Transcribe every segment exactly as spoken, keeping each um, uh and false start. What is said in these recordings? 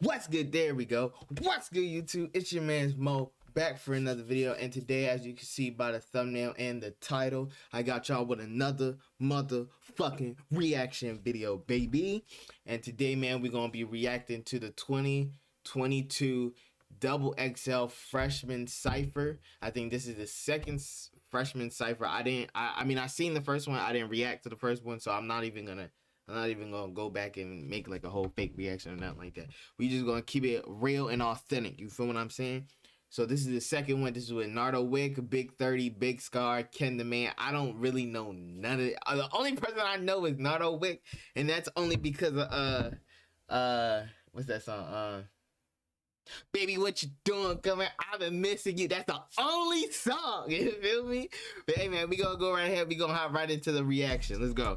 What's good? There we go. What's good, YouTube? It's your man's Mo, back for another video. And today, as you can see by the thumbnail and the title, I got y'all with another motherfucking reaction video, baby. And today, man, we're gonna be reacting to the twenty twenty-two double X L Freshman Cypher. I think this is the second Freshman Cypher. I didn't. I, I mean, I seen the first one. I didn't react to the first one, so I'm not even gonna. I'm not even gonna go back and make like a whole fake reaction or nothing like that. We just gonna keep it real and authentic. You feel what I'm saying? So this is the second one. This is with Nardo Wick, Big thirty, Big Scarr, Ken the Man. I don't really know none of it. The only person I know is Nardo Wick, and that's only because of uh uh what's that song? Uh Baby, what you doing? Coming, I've been missing you. That's the only song. You feel me? But hey man, we gonna go right here. We gonna hop right into the reaction. Let's go.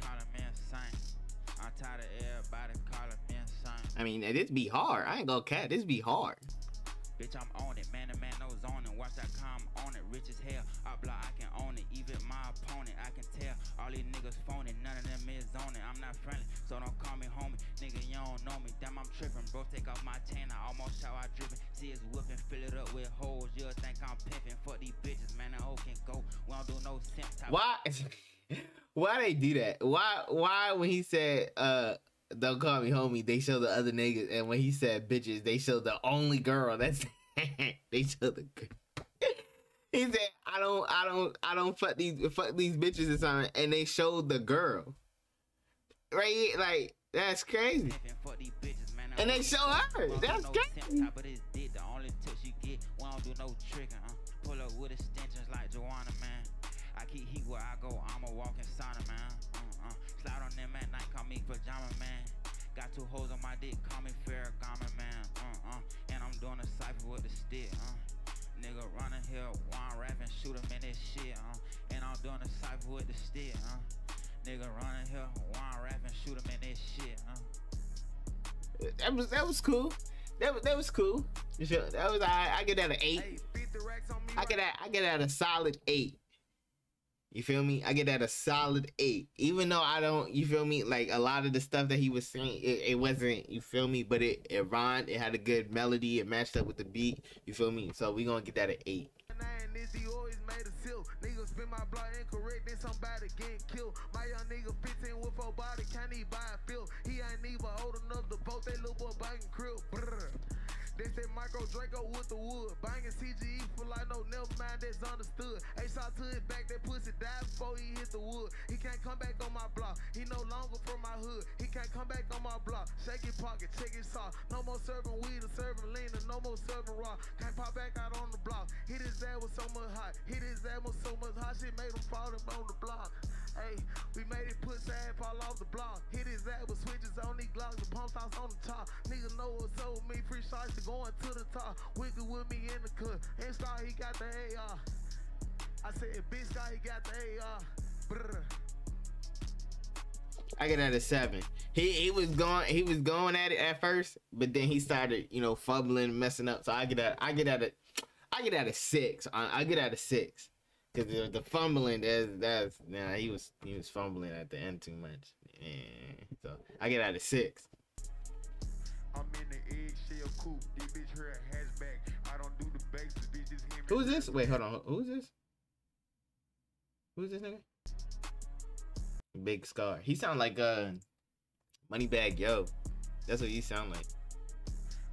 calling me insane. I'm tired of everybody calling me insane. I mean, this be hard. I ain't gonna cat. This be hard. Bitch, I'm on it. Man to man, no zoning. Watch dot com, on it. Rich as hell. I block, I can own it. Even my opponent, I can tell. All these niggas phony. None of them is on it. I'm not friendly, so don't call me homie. Nigga, you don't know me. Damn, I'm tripping. Bro, take off my tan. I almost shower dripping. See it's whooping. Fill it up with holes. You'll think I'm pimping. Fuck these bitches, man. The hoe can go. We don't do no simp. Why? Why they do that? Why why when he said uh don't call me homie, they show the other niggas, and when he said bitches, they show the only girl. That's they show the girl. He said I don't I don't I don't fuck these fuck these bitches or something, and they showed the girl. Right here, like that's crazy. And they show her. That's crazy. But it's dick, the only touch you get. We don't do no tricking, huh? Pull up with extensions like Joanna, man. I keep heat where I go, I'm a walking sauna, man. Uh, uh. Slide on them at night, call me pajama, man. Got two holes on my dick, call me Ferragamo, man. Uh, uh. And I'm doing a cypher with a stick, uh. Nigga running here, wine rapping, shoot him in this shit, uh. And I'm doing a cypher with the stick, uh. Nigga running here, wine rapping, shoot him in this shit, uh. That was, that was cool. That was, that was cool. That was, I, I get that an eight. Hey, beat the racks on me, I get that, I get that a solid eight. You feel me? I get that a solid eight. Even though I don't, you feel me? Like, a lot of the stuff that he was saying, it, it wasn't, you feel me? But it, it rhymed. It had a good melody. It matched up with the beat. You feel me? So we gonna get that an eight. And this, he always made a seal. Niggas spin my blood incorrect, then somebody get killed. My young nigga fifteen with a body, can't even buy a field. He ain't even old enough to boat that little boy biting krill. They say Micro Draco with the wood. Banging C G E for like no, never mind, that's understood. A shot to his back, that pussy died before he hit the wood. He can't come back on my block, he no longer from my hood. He can't come back on my block. Shake your pocket, check his saw. No more serving weed or serving lean, or no more serving raw. Can't pop back out on the block. Hit his ass with so much hot. Hit his ass with so much hot, shit made him fall him on the block. Hey, we made it put sad fall off the block. Hit his ass with switches on these glocks, the pump house on the top. Niggas know what's up with me, free shots to go. Going to the top, wiggle with me in the cut. And star, he got the A R. I said, Big Scarr, he got the A R. Brr. I get at a seven. He he was going he was going at it at first, but then he started, you know, fumbling, messing up. So I get at I get at a I get at a six. I, I get at a six because the, the fumbling that's that's nah. He was he was fumbling at the end too much. Yeah. So I get at a six. I'm in the eggshell coupe. This bitch here a hatchback. I don't do the bags. This bitch is him. Who's this? Wait, hold on. Who's this? Who's this nigga? Big Scarr. He sound like uh, Moneybagg Yo. That's what he sound like.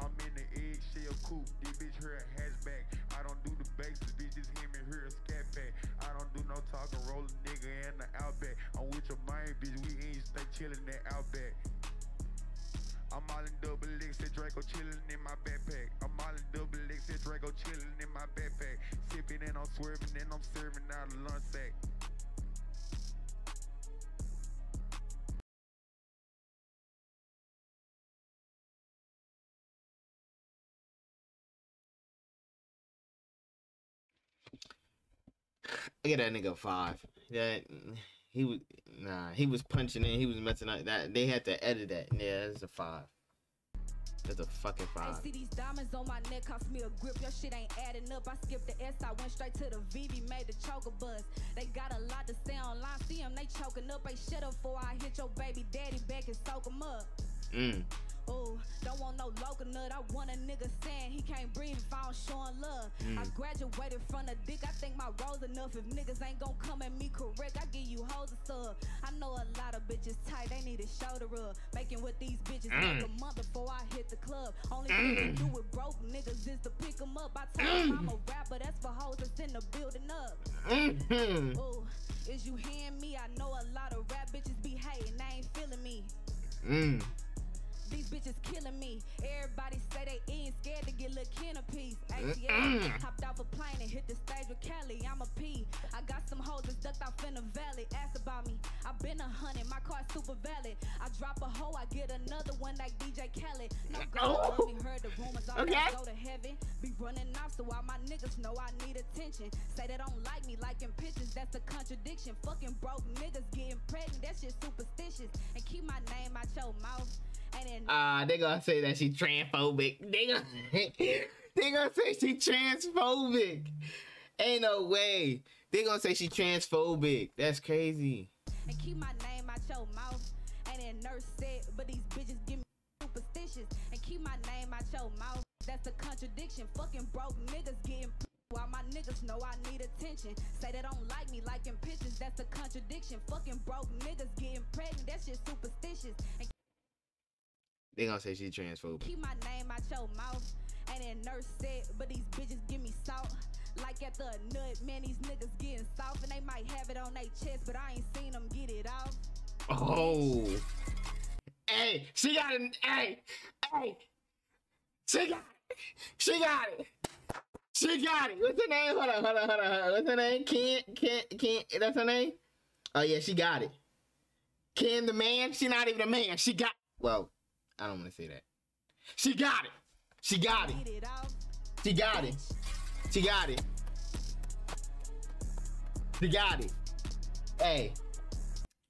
I'm in the eggshell coupe. This bitch here a hatchback. I don't do the bags. This bitch is him and here a scat pack. I don't do no talking. Roll a nigga in the outback. I'm with your mind, bitch. We ain't stay chilling that outback. I'm all in double X, that Draco chilling in my backpack. I'm all in double X, that Draco chilling in my backpack. Sipping and I'm swerving and I'm serving out of lunch sack. Look at that nigga five. That he was nah. He was punching in. He was messing up. That they had to edit that. Yeah, that's a five. That's a fucking five. Hey, see these diamonds on my neck cost me a grip. Your shit ain't adding up. I skipped the S. I went straight to the V V. Made the choker buzz. They got a lot to say online. See them, they choking up. They shut up before I hit your baby daddy back and soak him up. Mm. Ooh, don't want no local nut. I want a nigga saying he can't breathe if I don't show him love. Mm. I graduated from the dick. I think my role's enough. If niggas ain't gonna come at me correct, I give you hoes a sub. I know a lot of bitches tight. They need a shoulder rub. Making with these bitches mm. a month before I hit the club. Only mm. thing to do with broke niggas is to pick them up. I tell them mm. I'm a rapper. That's for hoes that's in the building up. Mm-hmm. Ooh, is you hearing me? I know a lot of rap bitches be hating. They ain't feeling me. Mm. These bitches killing me. Everybody say they ain't scared to get little Ken a piece. A T A hopped off a plane and hit the stage with Kelly. I'm a P. I got some hoes that's ducked off in the valley. Ask about me. I've been a hundred. My car's super valid. I drop a hoe, I get another one like D J Khaled. No girl, oh. I heard the rumors. I okay. Go to heaven. Be running off so all my niggas know I need attention. Say they don't like me, liking pictures. That's a contradiction. Fucking broke niggas getting pregnant. That shit superstitious. And keep my name out your mouth. Ah, uh, they gonna say that she transphobic. They gonna, they gonna say she transphobic. Ain't no way. They gonna say she transphobic. That's crazy. And keep my name out your mouth. And then nurse said, but these bitches give me superstitious. And keep my name out your mouth. That's a contradiction. Fucking broke niggas getting while my niggas know I need attention. Say they don't like me liking pictures. That's a contradiction. Fucking broke niggas getting pregnant. That shit superstitious. And they gonna say she transphobic. Keep my name out your mouth. And then nurse said, but these bitches give me salt. Like after a nut, man, these niggas getting soft. And they might have it on their chest, but I ain't seen them get it off. Oh. Hey, she got it. Hey, hey. She got it. She got it. She got it. What's her name? Hold on, hold on, hold on. Hold on. What's her name? Ken, Ken, Ken. That's her name? Oh, yeah, she got it. Ken the Man. She not even a man. She got, well. I don't want to say that. She got it. She got it. She got it. She got it. She got it. Hey.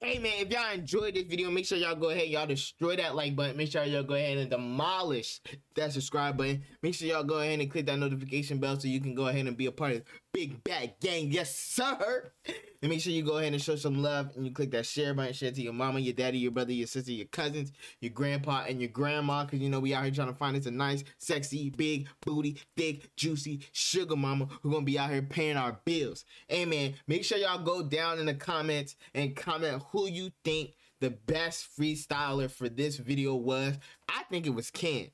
Hey, man, if y'all enjoyed this video, make sure y'all go ahead. Y'all destroy that like button. Make sure y'all go ahead and demolish that subscribe button. Make sure y'all go ahead and click that notification bell so you can go ahead and be a part of Big Bat Gang. Yes, sir. And make sure you go ahead and show some love and you click that share button. Share to your mama, your daddy, your brother, your sister, your cousins, your grandpa, and your grandma. Because, you know, we out here trying to find us a nice, sexy, big, booty, thick, juicy sugar mama who's going to be out here paying our bills. Hey, man, make sure y'all go down in the comments and comment who you think the best freestyler for this video was. I think it was Ken.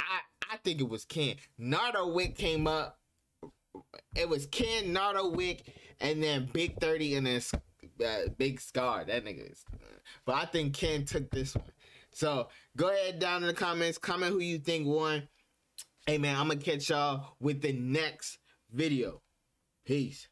I, I think it was Ken. Nardo Wick came up. It was Ken, Nardo Wick, and then Big thirty, and then uh, Big Scarr. That nigga is... But I think Ken took this one. So, go ahead down in the comments. Comment who you think won. Hey, man, I'm going to catch y'all with the next video. Peace.